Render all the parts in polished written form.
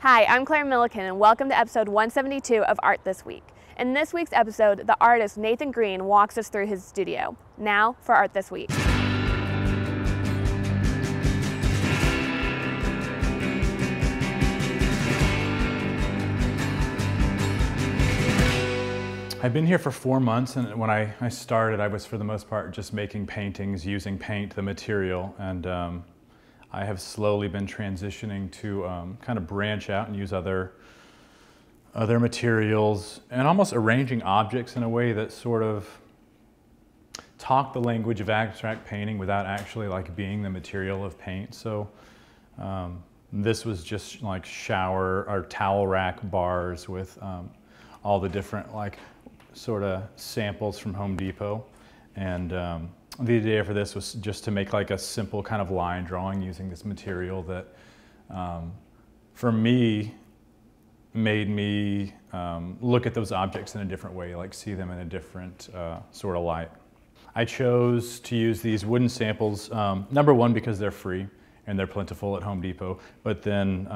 Hi, I'm Claire Milliken and welcome to episode 172 of Art This Week. In this week's episode, the artist Nathan Green walks us through his studio. Now for Art This Week. I've been here for 4 months, and when I started, I was for the most part just making paintings, using paint, the material, and I have slowly been transitioning to kind of branch out and use other materials, and almost arranging objects in a way that sort of talk the language of abstract painting without actually like being the material of paint. So this was just like shower or towel rack bars with all the different like sort of samples from Home Depot. And the idea for this was just to make like a simple kind of line drawing using this material that for me made me look at those objects in a different way, like see them in a different sort of light. I chose to use these wooden samples, number one, because they're free and they're plentiful at Home Depot. But then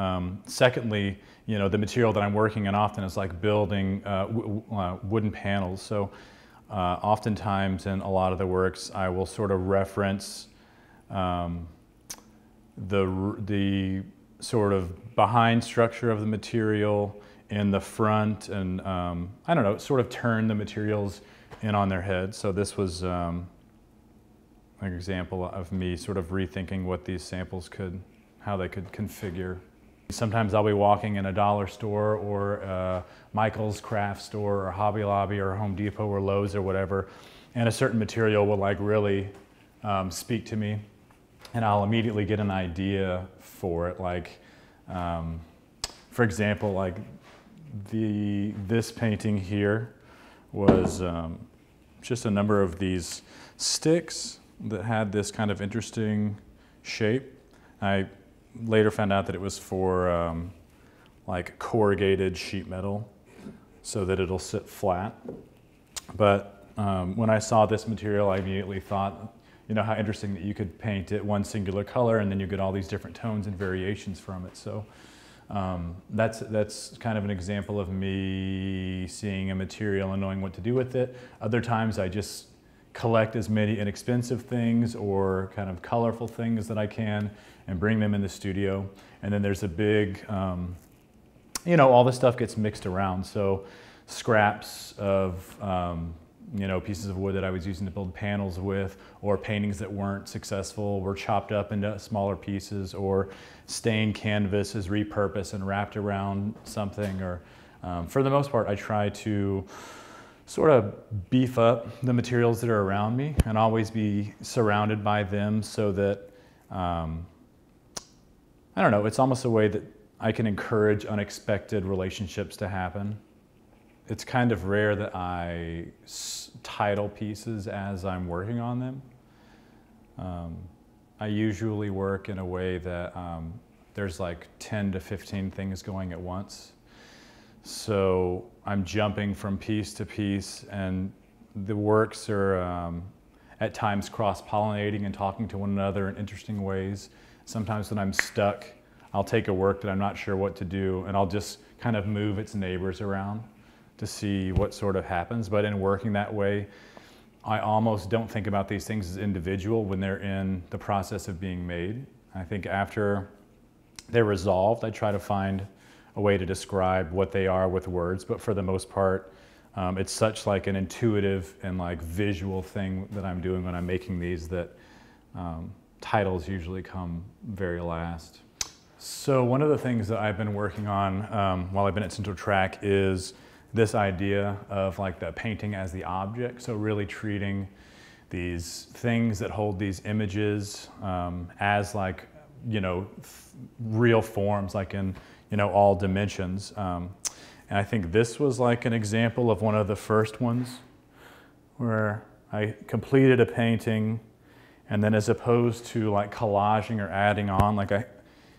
secondly, you know, the material that I'm working on often is like building wooden panels. So oftentimes in a lot of the works, I will sort of reference the sort of behind structure of the material in the front, and I don't know, sort of turn the materials in on their head. So this was an example of me sort of rethinking what these samples could, how they could configure. Sometimes I'll be walking in a dollar store or Michael's craft store or Hobby Lobby or Home Depot or Lowe's or whatever, and a certain material will like really speak to me, and I'll immediately get an idea for it. Like, for example, like this painting here was just a number of these sticks that had this kind of interesting shape. I later found out that it was for like corrugated sheet metal so that it'll sit flat. But when I saw this material, I immediately thought, you know, how interesting that you could paint it one singular color and then you get all these different tones and variations from it. So that's kind of an example of me seeing a material and knowing what to do with it. Other times I just collect as many inexpensive things or kind of colorful things that I can and bring them in the studio. And then there's a big, you know, all this stuff gets mixed around. So scraps of, you know, pieces of wood that I was using to build panels with, or paintings that weren't successful were chopped up into smaller pieces, or stained canvas is repurposed and wrapped around something. Or for the most part, I try to sort of beef up the materials that are around me and always be surrounded by them so that, I don't know, it's almost a way that I can encourage unexpected relationships to happen. It's kind of rare that I title pieces as I'm working on them. I usually work in a way that there's like 10 to 15 things going at once. So I'm jumping from piece to piece, and the works are at times cross-pollinating and talking to one another in interesting ways. Sometimes when I'm stuck, I'll take a work that I'm not sure what to do, and I'll just kind of move its neighbors around to see what sort of happens. But in working that way, I almost don't think about these things as individual when they're in the process of being made. I think after they're resolved, I try to find a way to describe what they are with words, but for the most part, it's such like an intuitive and like visual thing that I'm doing when I'm making these that titles usually come very last. So one of the things that I've been working on while I've been at CentralTrak is this idea of like the painting as the object. So really treating these things that hold these images as like, you know, real forms, like in, you know, all dimensions. And I think this was like an example of one of the first ones where I completed a painting, and then as opposed to like collaging or adding on, like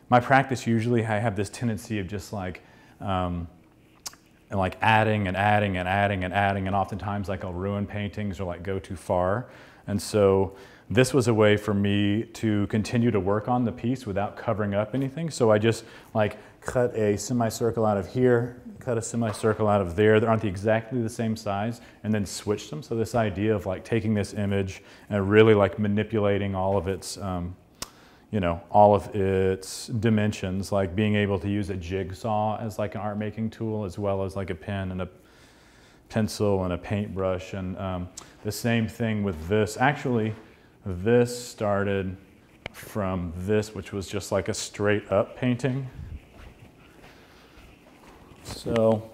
my practice usually, I have this tendency of just like, and like adding and adding and adding and adding, and oftentimes like I'll ruin paintings or like go too far. And so This was a way for me to continue to work on the piece without covering up anything. So I just like cut a semicircle out of here, cut a semicircle out of there. They aren't exactly the same size, and then switched them. So this idea of like taking this image and really like manipulating all of its, you know, all of its dimensions, like being able to use a jigsaw as like an art making tool, as well as like a pen and a pencil and a paintbrush. And the same thing with this. Actually, this started from this, which was just like a straight up painting. So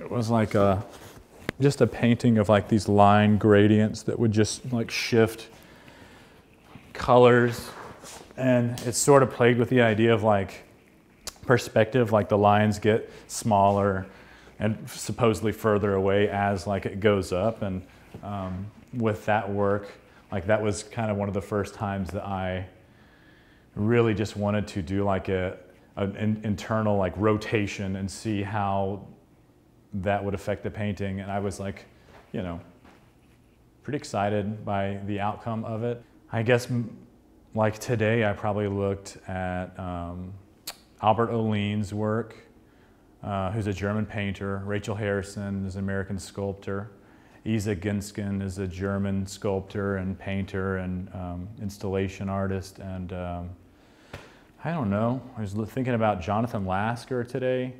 it was like just a painting of like these line gradients that would just like shift colors, and it sort of played with the idea of like perspective, like the lines get smaller and supposedly further away as like it goes up. And with that work, like that was kind of one of the first times that I really just wanted to do like an internal like rotation and see how that would affect the painting. And I was like, you know, pretty excited by the outcome of it. I guess like today I probably looked at Albert Ohlen's work, who's a German painter. Rachel Harrison is an American sculptor. Isa Genzken is a German sculptor and painter and installation artist. And I don't know, I was thinking about Jonathan Lasker today.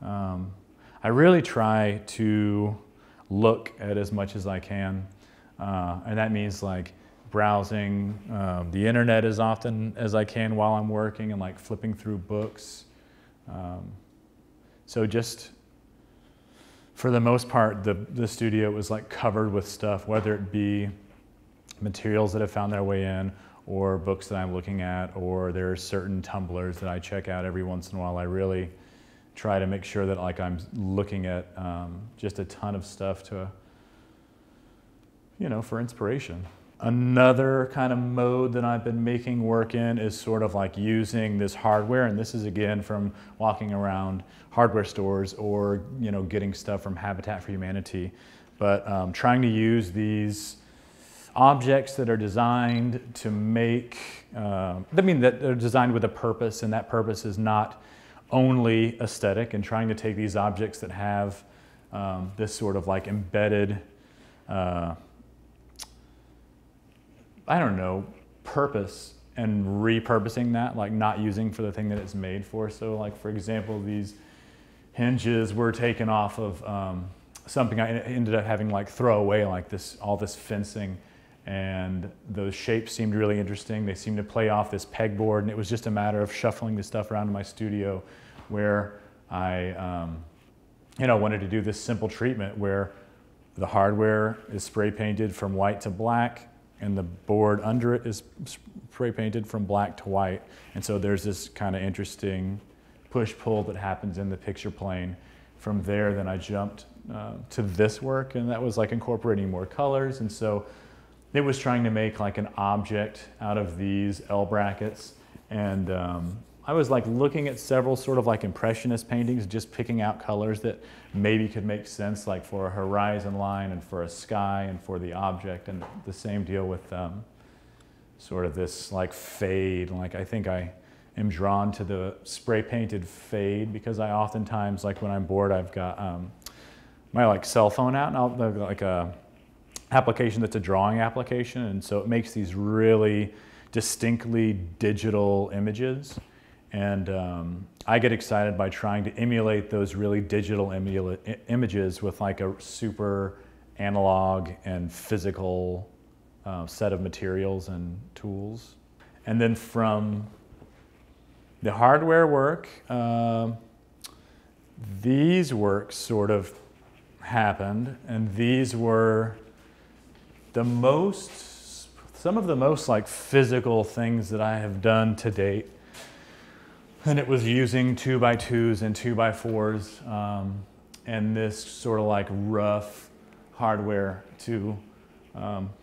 I really try to look at as much as I can. And that means like browsing the internet as often as I can while I'm working, and like flipping through books. So just for the most part, the studio was like covered with stuff, whether it be materials that have found their way in, or books that I'm looking at, or there are certain Tumblrs that I check out every once in a while. I really try to make sure that like I'm looking at just a ton of stuff to, you know, for inspiration. Another kind of mode that I've been making work in is sort of like using this hardware, and this is again from walking around hardware stores or, you know, getting stuff from Habitat for Humanity, but trying to use these objects that are designed to make, I mean that they're designed with a purpose, and that purpose is not only aesthetic, and trying to take these objects that have this sort of like embedded, I don't know, purpose, and repurposing that, like not using for the thing that it's made for. So like, for example, these hinges were taken off of something I ended up having like throw away, like this, all this fencing, and those shapes seemed really interesting. They seemed to play off this pegboard, and it was just a matter of shuffling the stuff around in my studio where I you know, wanted to do this simple treatment where the hardware is spray painted from white to black, and the board under it is spray painted from black to white. And so there's this kind of interesting push-pull that happens in the picture plane. From there, then I jumped to this work, and that was like incorporating more colors. And so it was trying to make like an object out of these L brackets. And I was like looking at several sort of like impressionist paintings, just picking out colors that maybe could make sense, like for a horizon line and for a sky and for the object. And the same deal with sort of this like fade. Like I think I am drawn to the spray painted fade because I oftentimes, like when I'm bored, I've got my like cell phone out, and I'll like a application that's a drawing application. And so it makes these really distinctly digital images. And I get excited by trying to emulate those really digital images with like a super analog and physical set of materials and tools. And then from the hardware work, these works sort of happened, and these were the most, some of the most like physical things that I have done to date. And it was using 2x2s and 2x4s and this sort of like rough hardware to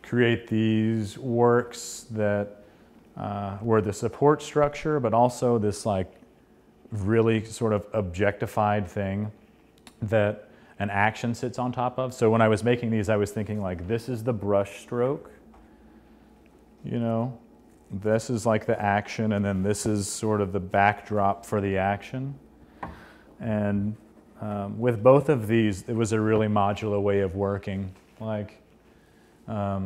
create these works that were the support structure, but also this like really sort of objectified thing that an action sits on top of. So when I was making these, I was thinking like, this is the brush stroke, you know, this is like the action, and then this is sort of the backdrop for the action. And with both of these, it was a really modular way of working. Like, I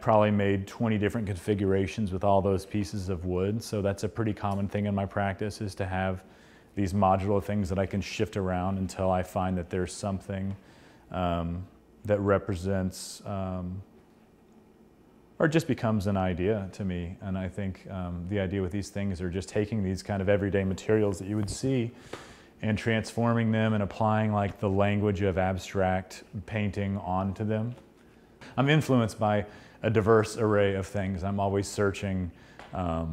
probably made 20 different configurations with all those pieces of wood. So that's a pretty common thing in my practice, is to have these modular things that I can shift around until I find that there's something that represents or just becomes an idea to me. And I think the idea with these things are just taking these kind of everyday materials that you would see and transforming them and applying like the language of abstract painting onto them. I'm influenced by a diverse array of things. I'm always searching. I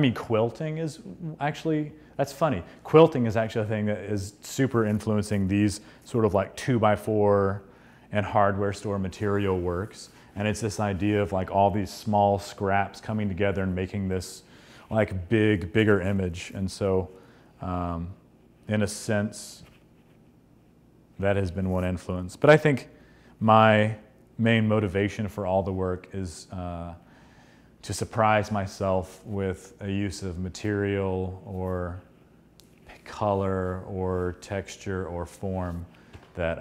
mean, quilting is actually, that's funny. Quilting is actually a thing that is super influencing these sort of like 2x4 and hardware store material works. And it's this idea of like all these small scraps coming together and making this like bigger image. And so in a sense, that has been one influence. But I think my main motivation for all the work is to surprise myself with a use of material or color or texture or form that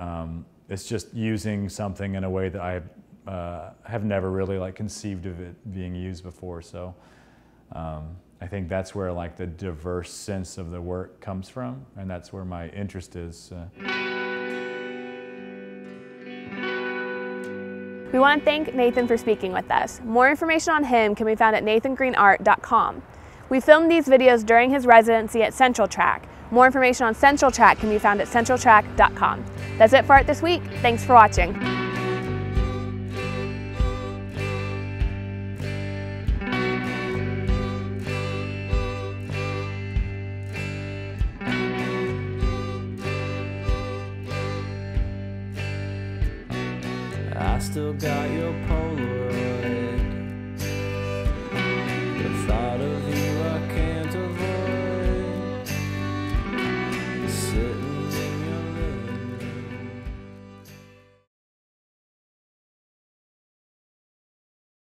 it's just using something in a way that I have never really like conceived of it being used before. So I think that's where like the diverse sense of the work comes from, and that's where my interest is. We want to thank Nathan for speaking with us. More information on him can be found at nathangreenart.com. We filmed these videos during his residency at CentralTrak. More information on CentralTrak can be found at centraltrak.com. That's it for Art This Week. Thanks for watching. Still got your Polaroid. The thought of you I can't avoid. Sitting